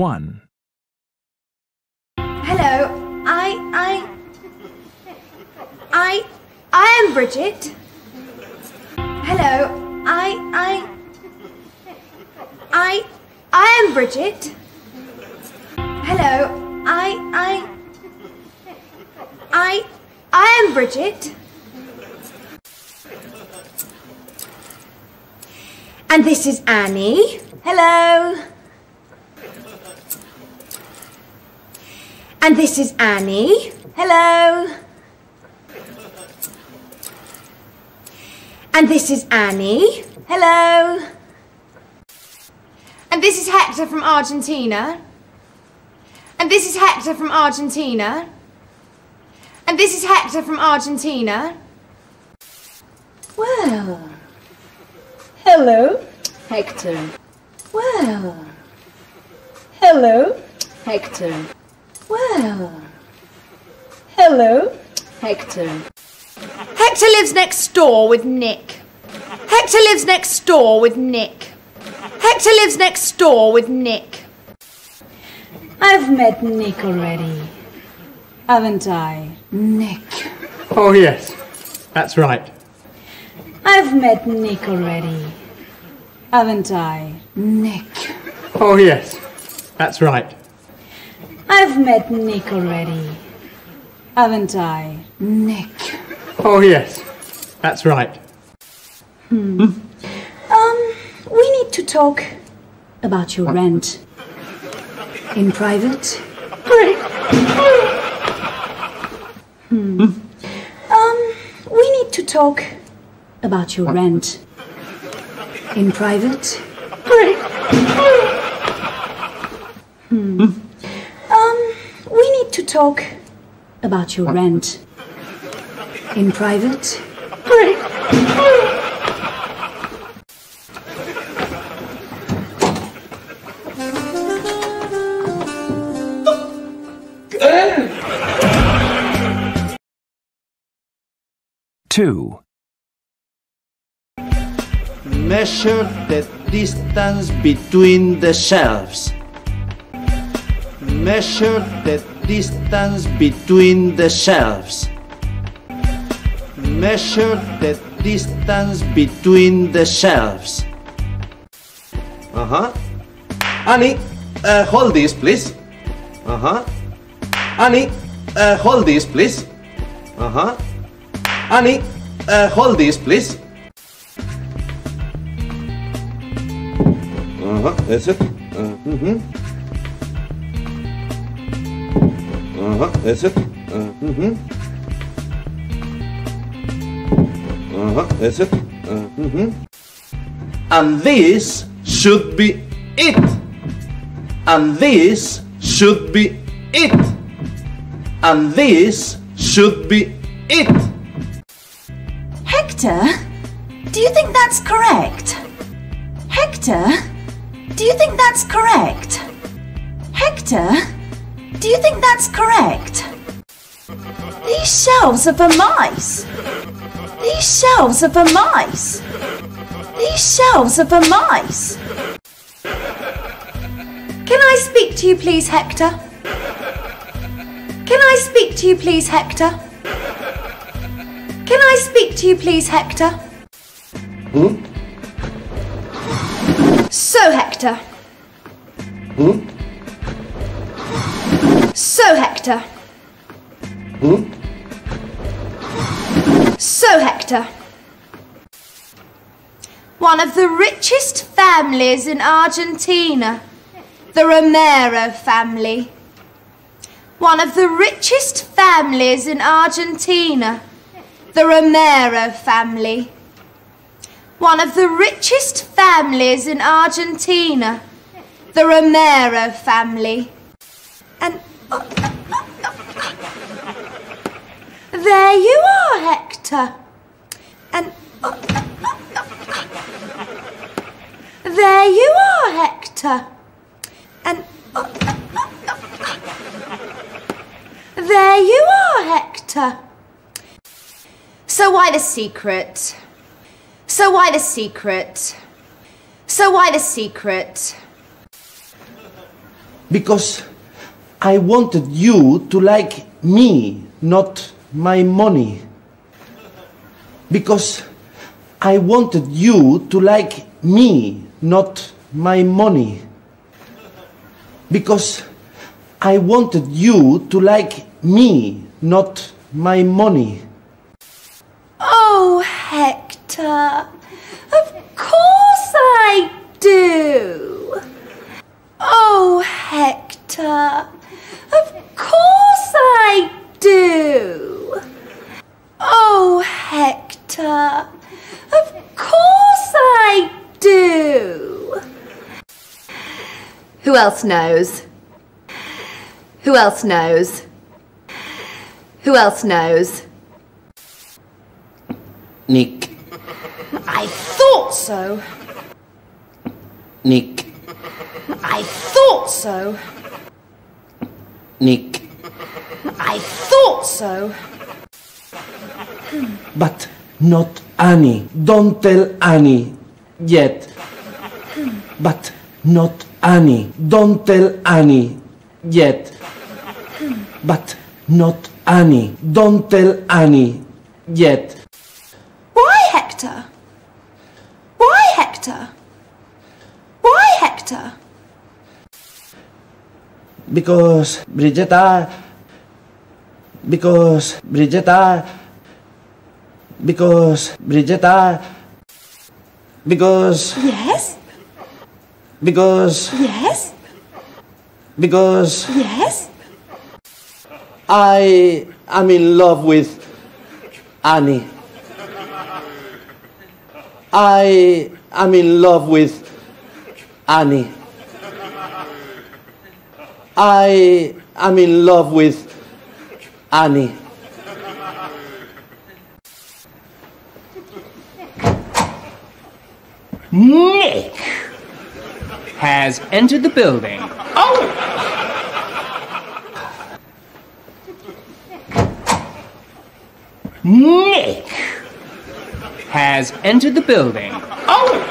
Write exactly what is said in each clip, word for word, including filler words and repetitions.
one. Hello, I, I, I, I am Bridget. Hello, I, I, I, I am Bridget. Hello, I, I, I, I am Bridget. And this is Annie. Hello. And this is Annie. Hello. And this is Annie. Hello. And this is Hector from Argentina. And this is Hector from Argentina. And this is Hector from Argentina. Well. Hello, Hector. Well. Hello, Hector. Well. Hello, Hector. Hector lives next door with Nick. Hector lives next door with Nick. Hector lives next door with Nick. I've met Nick already, haven't I, Nick? Oh, yes, that's right. I've met Nick already, haven't I, Nick? Oh, yes, that's right. I've met Nick already, haven't I, Nick? Oh, yes, that's right. Hmm. Hmm? Um, we need to talk about your rent. In private. Hmm. Um, we need to talk about your rent. In private. Hmm. Um, we need to talk about your rent. In private. Two. Measure the distance between the shelves. Measure the distance between the shelves. Measure the distance between the shelves. Uh-huh. Annie, uh, hold this, please. Uh-huh. Annie, uh, hold this, please. Uh-huh. Annie, uh, hold this, please. Uh-huh, that's it. Uh-huh. Uh-huh, that's it. Uh-huh. Uh-huh, that's it. Uh-huh. And this should be it. And this should be it. And this should be it. Hector, do you think that's correct? Hector, do you think that's correct? Hector, do you think that's correct? These shelves are for mice. These shelves are for mice. These shelves are for mice. Can I speak to you, please, Hector? Can I speak to you, please, Hector? Can I speak to you, please, Hector? Hmm? So, Hector. Hmm? So, Hector. Hmm? So, Hector. One of the richest families in Argentina, the Romero family. One of the richest families in Argentina. The Romero family. One of the richest families in Argentina. The Romero family. And oh, oh, oh, oh. There you are, Hector. And oh, oh, oh, oh. There you are, Hector. And oh, oh, oh, oh. There you are, Hector. So why the secret? So why the secret? So why the secret? because I wanted you to like me, not my money. Because I wanted you to like me, not my money. Because I wanted you to like me, not my money. Oh, Hector, of course I do. Oh, Hector, of course I do. Oh, Hector, of course I do. Who else knows? Who else knows? Who else knows? Nick. I thought so. Nick. I thought so. Nick. I thought so. But not Annie. Don't tell Annie yet. But not Annie. Don't tell Annie yet. But not Annie. Don't tell Annie yet. Why, Hector? Why, Hector? Why, Hector? Because Bridget, because Bridget, because Bridget, because yes, because yes, because yes, I am in love with Annie. I am in love with Annie. I am in love with Annie. Nick has entered the building. Oh! Nick has entered the building. Oh!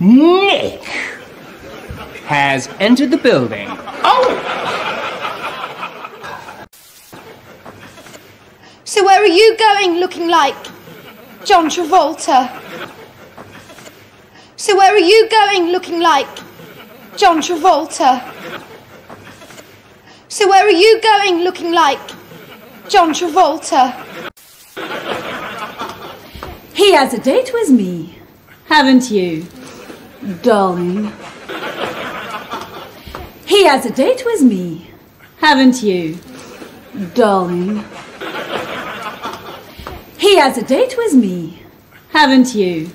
Nick has entered the building. Oh! So where are you going looking like John Travolta? So where are you going looking like John Travolta? So where are you going looking like John Travolta? He has a date with me, haven't you, darling? He has a date with me, haven't you, darling? He has a date with me, haven't you,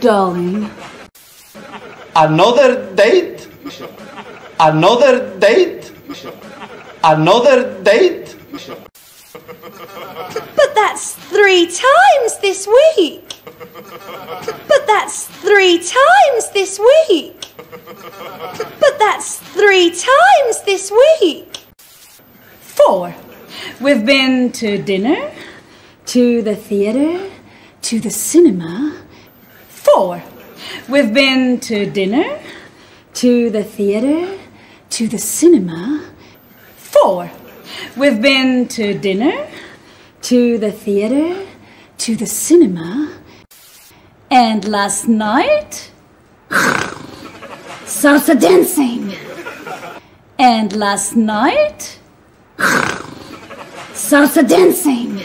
darling? Another date? Another date? Another date? But that's three times this week. But that's three times this week. But that's three times this week. Four. We've been to dinner, to the theatre, to the cinema. Four. We've been to dinner, to the theatre, to the cinema. Four. We've been to dinner, to the theatre, to the cinema. And last night, salsa dancing. And last night, salsa dancing.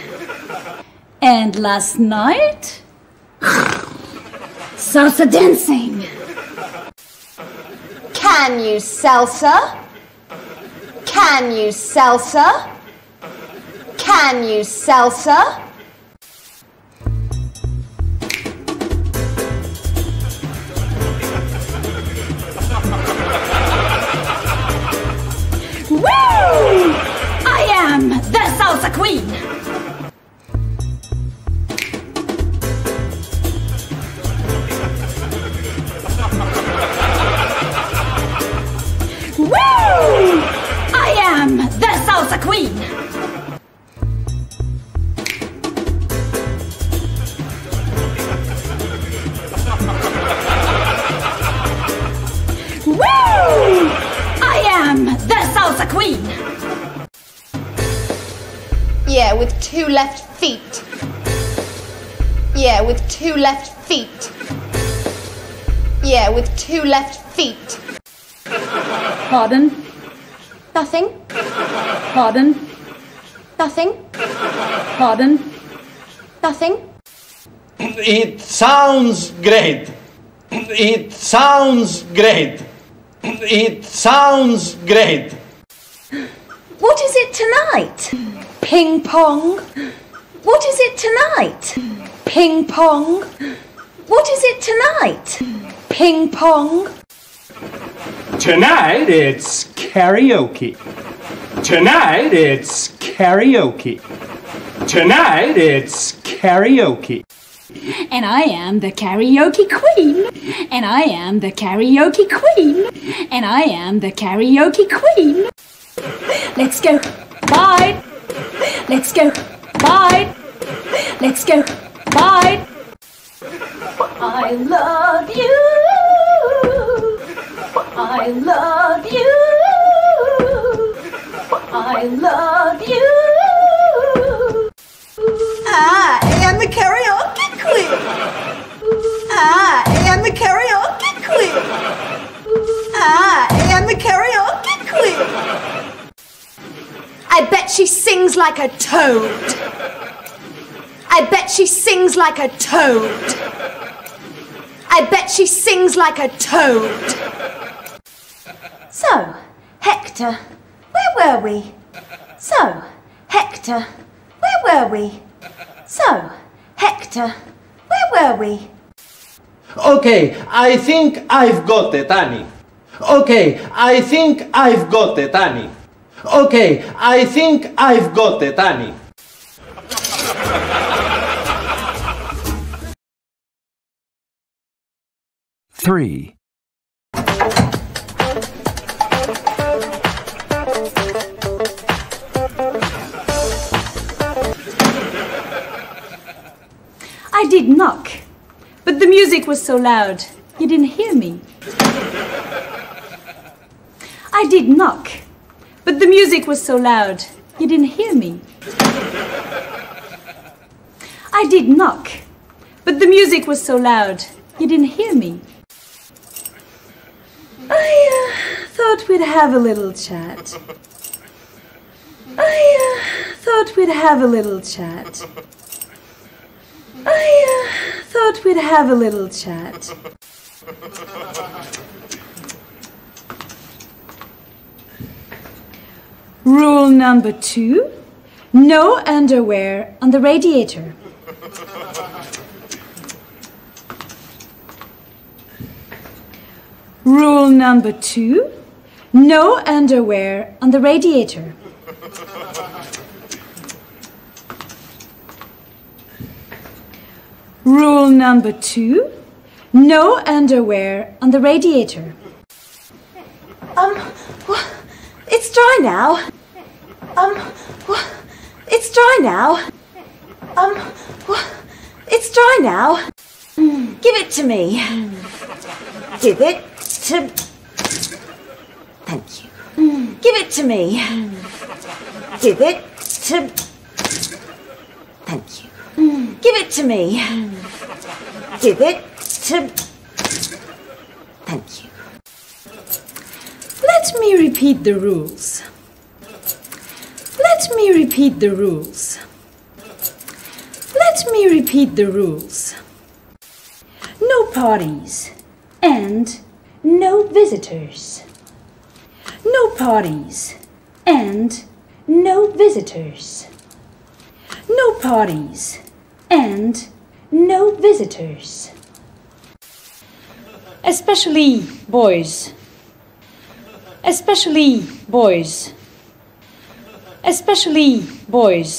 And last night, salsa dancing. Can you salsa? Can you salsa? Can you salsa? Woo! I am the salsa queen. Woo! I am the salsa queen. Yeah, with two left feet. Yeah, with two left feet. Yeah, with two left feet. Pardon? Nothing. Pardon? Nothing. Pardon? Nothing. It sounds great. It sounds great. It sounds great. What is it tonight? Ping pong. What is it tonight? Ping pong. What is it tonight? Ping pong. Tonight it's karaoke. Tonight it's karaoke. Tonight it's karaoke. And I am the karaoke queen. And I am the karaoke queen. And I am the karaoke queen. Let's go. Bye. Let's go. Bye. Let's go. Bye. I love you. I love you. I love you. I am the karaoke queen. I am the karaoke queen. I am the karaoke queen. I bet she sings like a toad. I bet she sings like a toad. I bet she sings like a toad. So, Hector, where were we? So, Hector, where were we? So, Hector, where were we? Okay, I think I've got it, Annie. Okay, I think I've got it, Annie. Okay, I think I've got it, Annie. Three. I did knock, but the music was so loud, you didn't hear me. I did knock, but the music was so loud, you didn't hear me. I did knock, but the music was so loud, you didn't hear me. I uh, thought we'd have a little chat. I uh, thought we'd have a little chat. I uh, thought we'd have a little chat. Rule number two, no underwear on the radiator. Rule number two, no underwear on the radiator. Rule number two, no underwear on the radiator. Um, well, it's dry now. Um, well, it's dry now. Um, well, it's dry now. Mm. Give it to me. Mm. Give it. To... Thank you. Mm. Give it to me. Mm. Give it to... Thank you. Mm. Give it to me. Mm. Give it to... Thank you. Let me repeat the rules. Let me repeat the rules. Let me repeat the rules. No parties and... no visitors. No parties and no visitors. No parties and no visitors. Especially boys. Especially boys. Especially boys.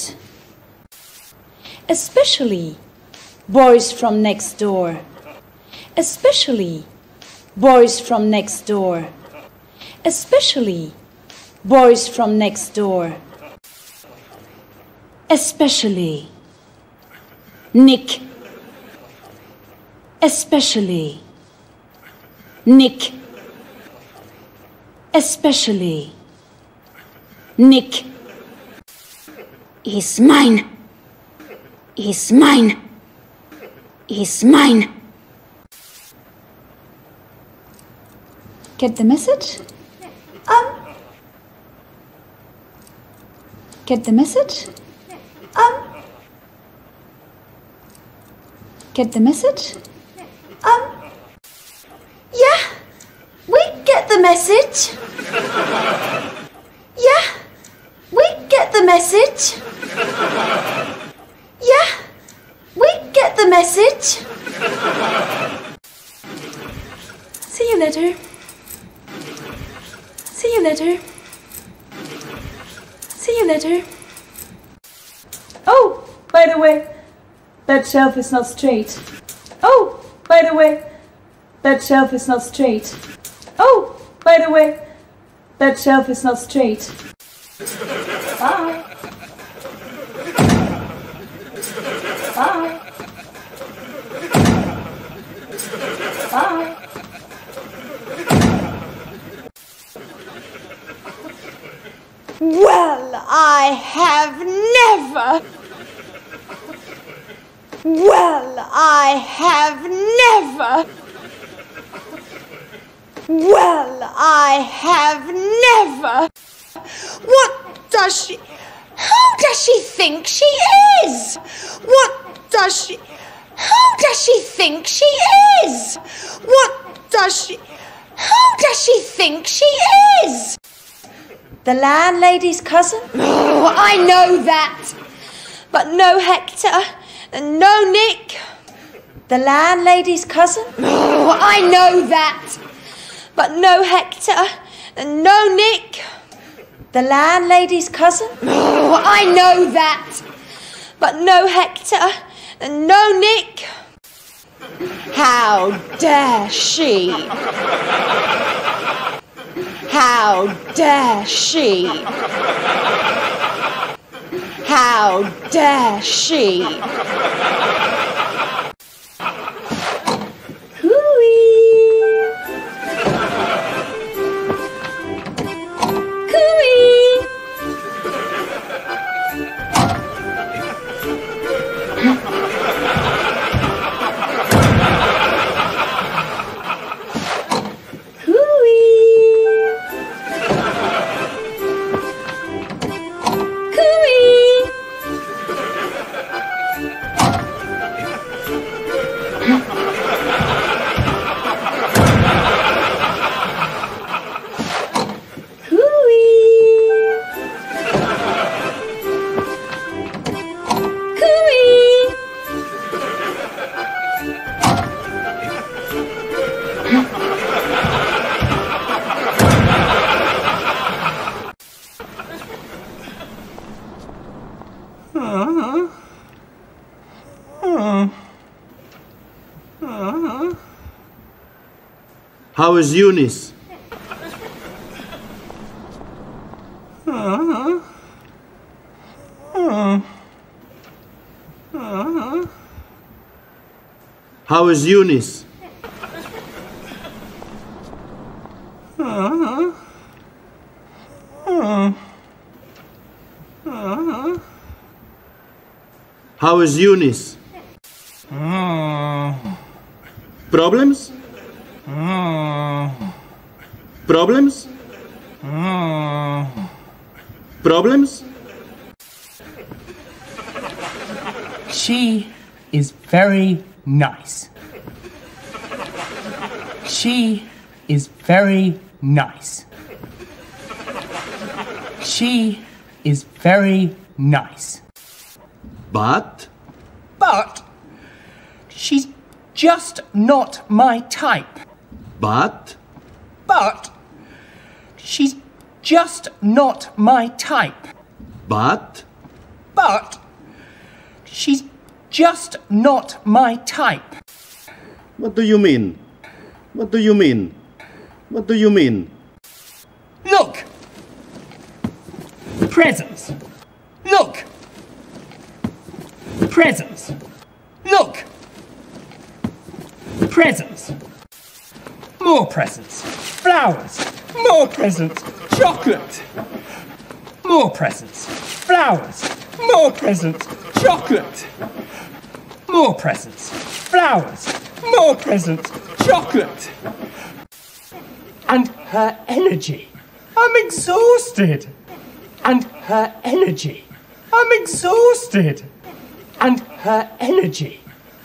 Especially boys from next door. Especially boys from next door. Especially boys from next door. Especially Nick. Especially Nick. Especially Nick. is mine. Is mine. Is mine. Get the message? Um. Get the message? Um. Get the message? Um. Yeah. We get the message. Yeah. We get the message. Yeah. We get the message. See you later. See you later. See you later. Oh, by the way, that shelf is not straight. Oh, by the way, that shelf is not straight. Oh, by the way, that shelf is not straight. Bye. Bye. Bye. Well, I have never. Well, I have never. Well, I have never. What does she? Who does she think she is? What does she? Who does she think she is? What does she? Who does she think she is? The landlady's cousin? Oh, I know that. But no Hector and no Nick. The landlady's cousin? Oh, I know that. But no Hector and no Nick. The landlady's cousin? Oh, I know that. But no Hector and no Nick. How dare she? How dare she? How dare she? Cooey! Cooey! How is Eunice? Uh-huh. Uh-huh. Uh-huh. How is Eunice? Uh-huh. Uh-huh. Uh-huh. How is Eunice? Uh-huh. Problems? Problems? Mm. Problems? She is very nice. She is very nice. She is very nice. But? But she's just not my type. But? But she's just not my type. But? But she's just not my type. What do you mean? What do you mean? What do you mean? Look! Presents! Look! Presents! Look! Presents! More presents! Flowers! More presents! Chocolate! More presents! Flowers! More presents. Chocolate. More presents. Flowers. More presents. Chocolate. And her energy. I'm exhausted. And her energy. I'm exhausted. And her energy.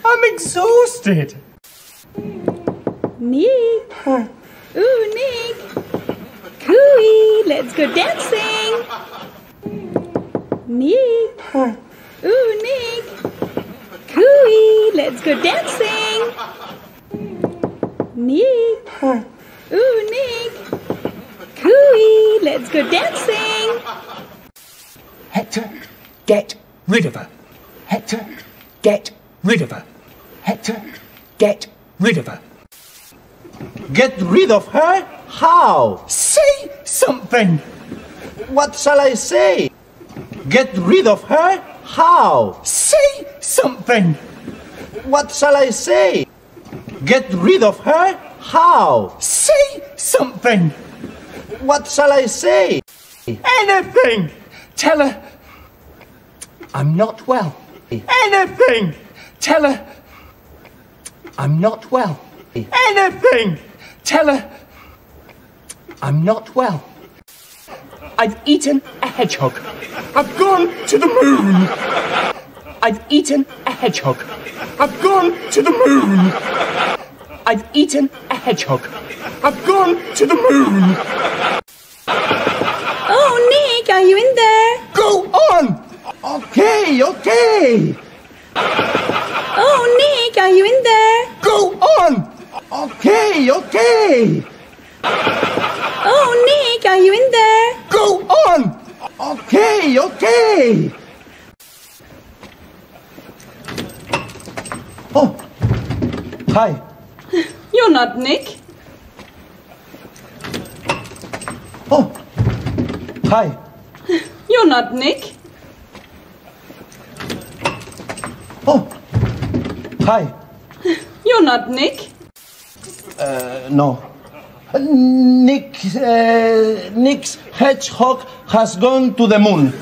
I'm exhausted. Nick. Huh. Ooh, Nick. Cooey, let's go dancing. Nick. Huh. Ooh, Nick. Cooey, let's go dancing. Nick. Huh. Ooh, Nick. Cooey, let's go dancing. Hector, get rid of her. Hector, get rid of her. Hector, get rid of her. Get rid of her? How? Say something! What shall I say? Get rid of her? How? Say something! What shall I say? Get rid of her? How? Say something! What shall I say? Anything! Tell her I'm not well. Anything! Tell her I'm not well. Anything! Tell her I'm not well. I've eaten a hedgehog. I've gone to the moon. I've eaten a hedgehog. I've gone to the moon. I've eaten a hedgehog. I've gone to the moon. Oh, Nick, are you in there? Go on! Okay, okay. Oh, Nick, are you in there? Go on! Okay, okay. Oh, Nick, are you in there? Go on! Okay, okay. Oh, hi. You're not Nick. Oh, hi. You're not Nick. Oh, hi. You're not Nick. Uh, no. Nick, uh, Nick's hedgehog has gone to the moon.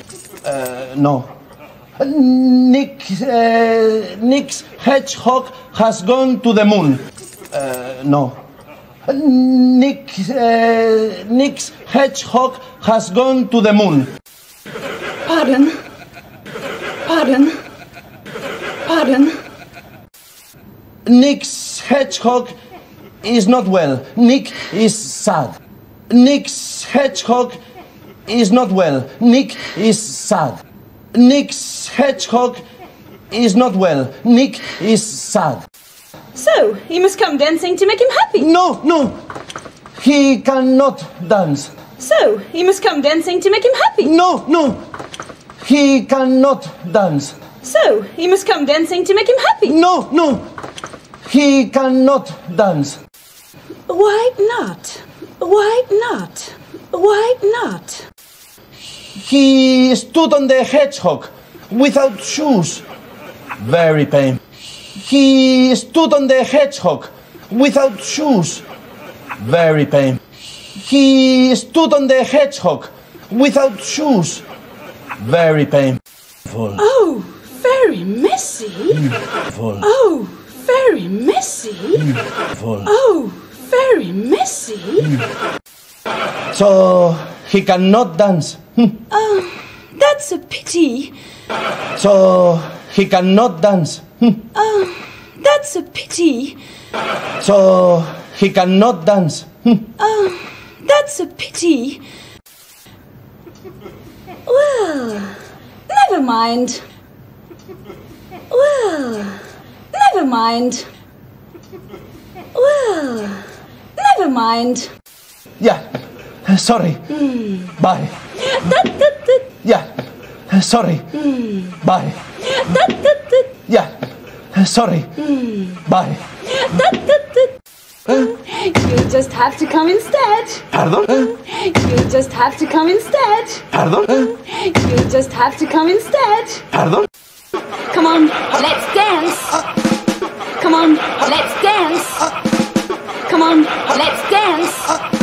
Uh, no. Nick, uh, Nick's hedgehog has gone to the moon. Uh, no. Nick, uh, Nick's hedgehog has gone to the moon. Pardon. Pardon. Pardon. Nick's hedgehog is not well. Nick is sad. Nick's hedgehog is not well. Nick is sad. Nick's hedgehog is not well. Nick is sad. So, he must come dancing to make him happy. No, no. He cannot dance. So, he must come dancing to make him happy. No, no. He cannot dance. So, he must come dancing to make him happy. No, no. He cannot dance. Why not? Why not? Why not? He stood on the hedgehog without shoes. Very pain. He stood on the hedgehog without shoes. Very pain. He stood on the hedgehog without shoes. Very painful. Oh, very messy. Painful. Oh. Very messy. Beautiful. Oh, very messy. So he cannot dance. Oh, that's a pity. So he cannot dance. Oh, that's a pity. So he cannot dance. Oh, that's a pity. Well, never mind. Well. Never mind. Well, never mind. Yeah, sorry. Mm. Bye. That, that, that. Yeah, sorry. Mm. Bye. That, that, that. Yeah, sorry. Mm. Bye. That, that, that. Huh? You just have to come instead. Pardon? Huh? You just have to come instead. Pardon? Huh? You just have to come instead. Pardon? Come on, let's dance. Come on, let's dance. Come on, let's dance.